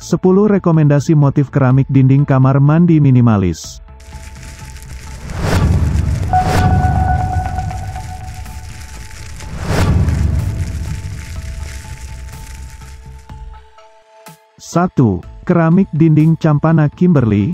10 rekomendasi motif keramik dinding kamar mandi minimalis. Satu, keramik dinding Campana Kimberly.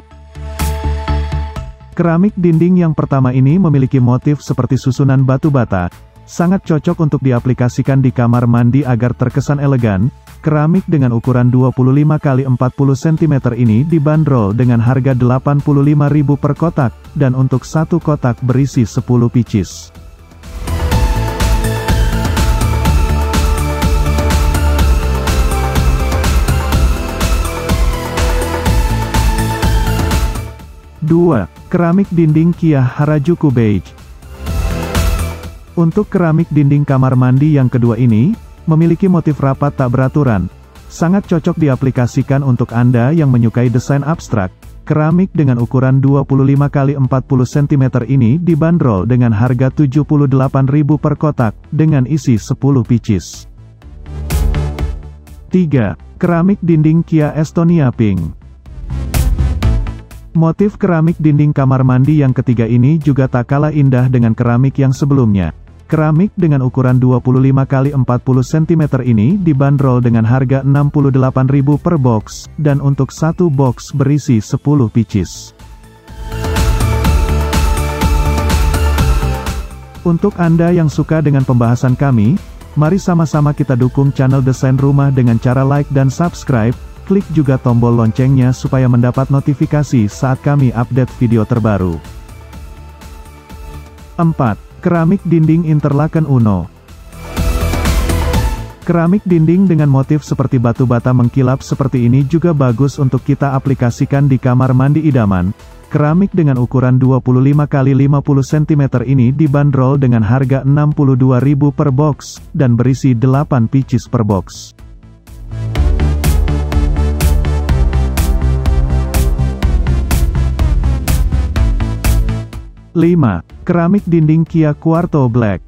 Keramik dinding yang pertama ini memiliki motif seperti susunan batu bata, sangat cocok untuk diaplikasikan di kamar mandi agar terkesan elegan. Keramik dengan ukuran 25 x 40 cm ini dibanderol dengan harga Rp85.000 per kotak, dan untuk satu kotak berisi 10 pieces. Dua, keramik dinding Kia Harajuku Beige. Untuk keramik dinding kamar mandi yang kedua ini, memiliki motif rapat tak beraturan, sangat cocok diaplikasikan untuk Anda yang menyukai desain abstrak. Keramik dengan ukuran 25 x 40 cm ini dibanderol dengan harga Rp78.000 per kotak, dengan isi 10 pieces. 3. Keramik dinding Kia Estonia Pink. Motif keramik dinding kamar mandi yang ketiga ini juga tak kalah indah dengan keramik yang sebelumnya. Keramik dengan ukuran 25 x 40 cm ini dibanderol dengan harga Rp68.000 per box, dan untuk satu box berisi 10 pieces. Untuk Anda yang suka dengan pembahasan kami, mari sama-sama kita dukung channel Desain Rumah dengan cara like dan subscribe, klik juga tombol loncengnya supaya mendapat notifikasi saat kami update video terbaru. 4. Keramik dinding Interlaken Uno. Keramik dinding dengan motif seperti batu bata mengkilap seperti ini juga bagus untuk kita aplikasikan di kamar mandi idaman. Keramik dengan ukuran 25 x 50 cm ini dibanderol dengan harga Rp62.000 per box, dan berisi 8 pieces per box. 5. Keramik dinding Kia Quattro Black.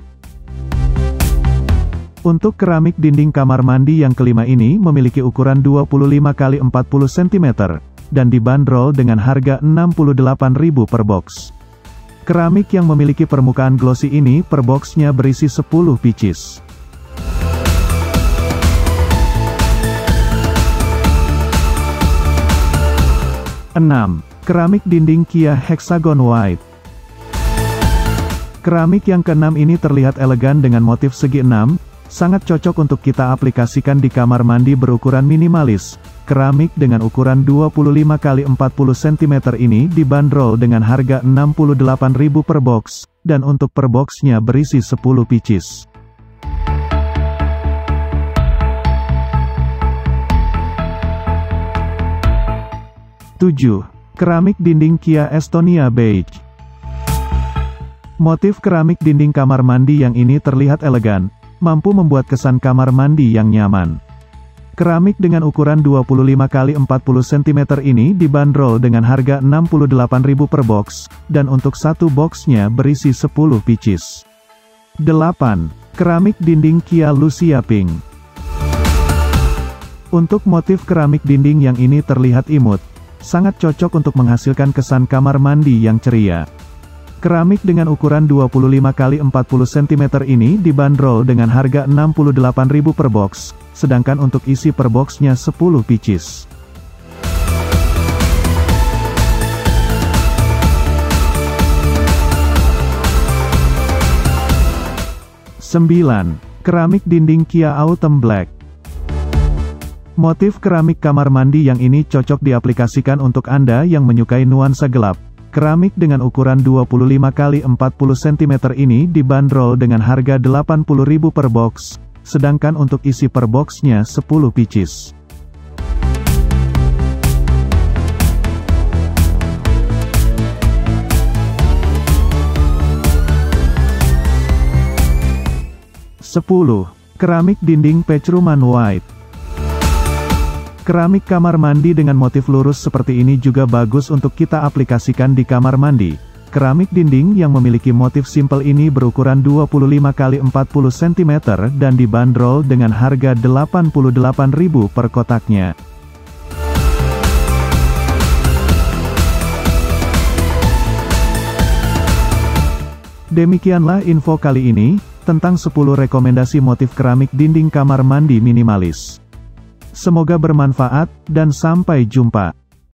Untuk keramik dinding kamar mandi yang kelima ini memiliki ukuran 25 x 40 cm, dan dibanderol dengan harga Rp68.000 per box. Keramik yang memiliki permukaan glossy ini per boxnya berisi 10 pieces. 6. Keramik dinding Kia Hexagon White. Keramik yang keenam ini terlihat elegan dengan motif segi 6, sangat cocok untuk kita aplikasikan di kamar mandi berukuran minimalis. Keramik dengan ukuran 25 x 40 cm ini dibanderol dengan harga Rp68.000 per box, dan untuk per boxnya berisi 10 pieces. 7. Keramik dinding Kia Estonia Beige. Motif keramik dinding kamar mandi yang ini terlihat elegan, mampu membuat kesan kamar mandi yang nyaman. Keramik dengan ukuran 25 x 40 cm ini dibanderol dengan harga Rp68.000 per box, dan untuk satu boxnya berisi 10 pieces. 8. Keramik dinding Kia Lucia Pink. Untuk motif keramik dinding yang ini terlihat imut, sangat cocok untuk menghasilkan kesan kamar mandi yang ceria. Keramik dengan ukuran 25 x 40 cm ini dibanderol dengan harga Rp68.000 per box, sedangkan untuk isi per boxnya 10 pieces. 9. Keramik dinding Kia Autumn Black. Motif keramik kamar mandi yang ini cocok diaplikasikan untuk Anda yang menyukai nuansa gelap. Keramik dengan ukuran 25 x 40 cm ini dibanderol dengan harga Rp80.000 per box, sedangkan untuk isi per boxnya 10 pieces. 10. Keramik dinding Petchroman White. Keramik kamar mandi dengan motif lurus seperti ini juga bagus untuk kita aplikasikan di kamar mandi. Keramik dinding yang memiliki motif simpel ini berukuran 25 x 40 cm dan dibanderol dengan harga Rp88.000 per kotaknya. Demikianlah info kali ini, tentang 10 rekomendasi motif keramik dinding kamar mandi minimalis. Semoga bermanfaat, dan sampai jumpa.